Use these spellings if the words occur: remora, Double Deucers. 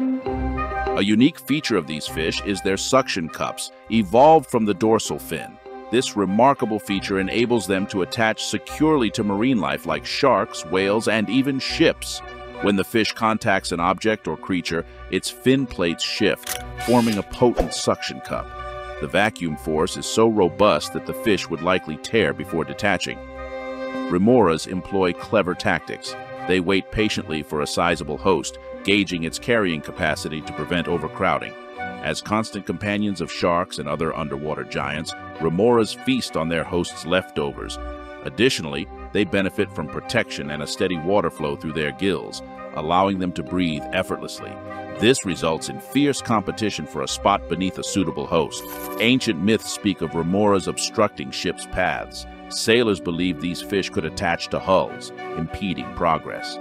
A unique feature of these fish is their suction cups, evolved from the dorsal fin. This remarkable feature enables them to attach securely to marine life like sharks, whales, and even ships. When the fish contacts an object or creature, its fin plates shift, forming a potent suction cup. The vacuum force is so robust that the fish would likely tear before detaching. Remoras employ clever tactics. They wait patiently for a sizable host, gauging its carrying capacity to prevent overcrowding. As constant companions of sharks and other underwater giants, remoras feast on their hosts' leftovers. Additionally, they benefit from protection and a steady water flow through their gills, allowing them to breathe effortlessly. This results in fierce competition for a spot beneath a suitable host. Ancient myths speak of remoras obstructing ships' paths. Sailors believed these fish could attach to hulls, impeding progress.